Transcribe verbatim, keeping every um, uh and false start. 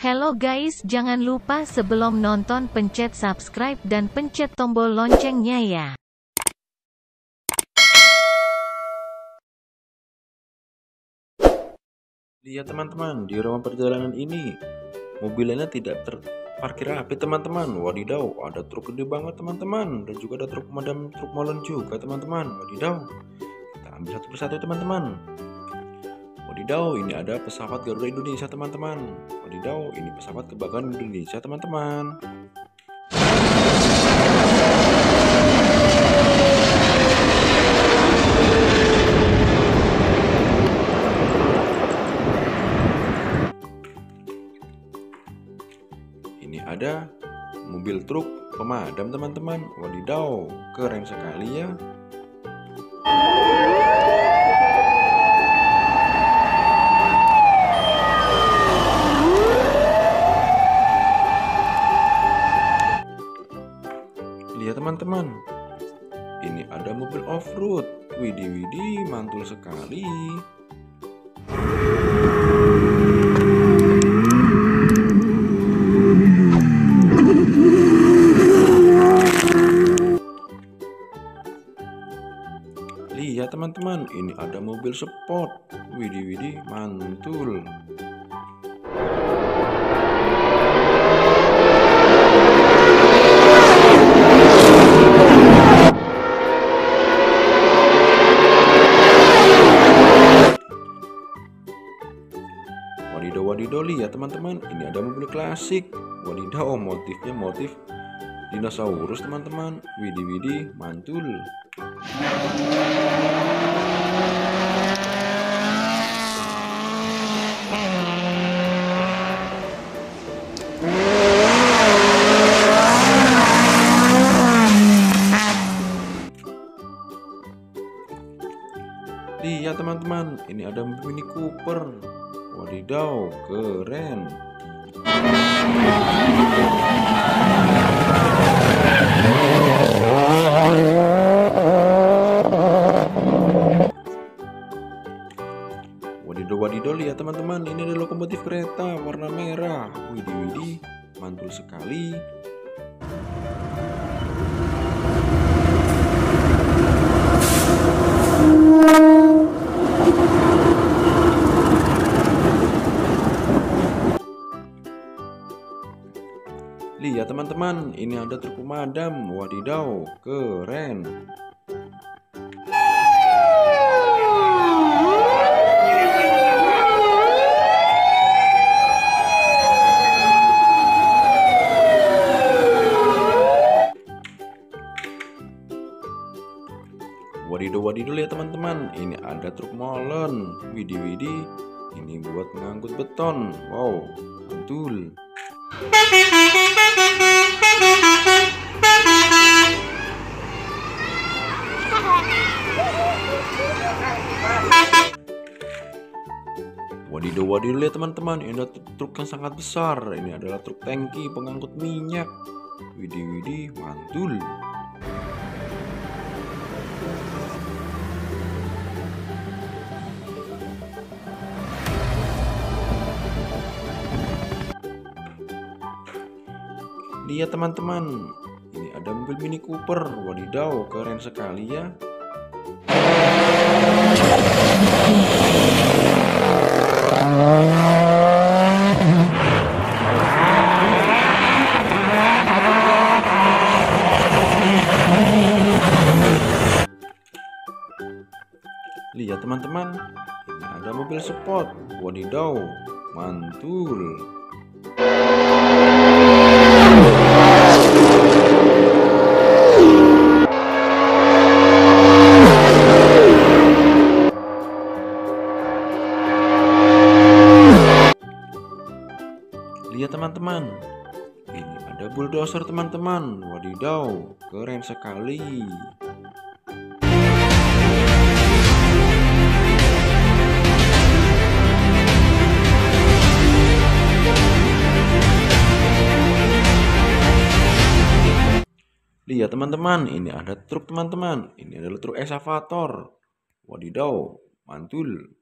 Halo guys, jangan lupa sebelum nonton pencet subscribe dan pencet tombol loncengnya ya. Lihat teman-teman, di ruang perjalanan ini mobilnya tidak terparkir rapi teman-teman. Wadidaw, ada truk gede banget teman-teman, dan juga ada truk pemadam truk molen juga teman-teman. Wadidaw, kita ambil satu persatu teman-teman. Wadidaw, ini ada pesawat Garuda Indonesia teman-teman. Wadidaw, ini pesawat kebanggaan Indonesia teman-teman. Ini ada mobil truk pemadam teman-teman. Wadidaw, keren sekali ya. Lihat teman-teman, ini ada mobil off-road. Widih-widih, mantul sekali. Lihat teman-teman, ini ada mobil sport. Widih-widih, mantul. Wadidaw, wadidaw, lihat teman-teman, ini ada mobil klasik. Wadidaw, motifnya motif dinosaurus teman-teman. Widih widih, mantul. Lihat teman-teman, ini ada mobil Mini Cooper. Wadidaw, keren. Wadidaw, wadidaw, lihat teman-teman, ini ada lokomotif kereta warna merah. Widih widih, mantul sekali. Lihat teman-teman, ini ada truk pemadam. Wadidaw, keren. Wadidaw, wadidaw, lihat teman-teman, ini ada truk molen. Widih widih, ini buat ngangkut beton. Wow, mantul. Wadidaw, wadidaw, lihat teman-teman, ini ada truk yang sangat besar. Ini adalah truk tangki pengangkut minyak. Widih widih, mantul. Lihat teman-teman, ini ada mobil Mini Cooper. Wadidaw, keren sekali ya. Lihat teman-teman, ini ada mobil sport. Wadidaw, mantul. Lihat teman-teman, ini ada bulldozer teman-teman. Wadidaw, keren sekali. Lihat teman-teman, ini ada truk teman-teman. Ini adalah truk eksavator. Wadidaw, mantul.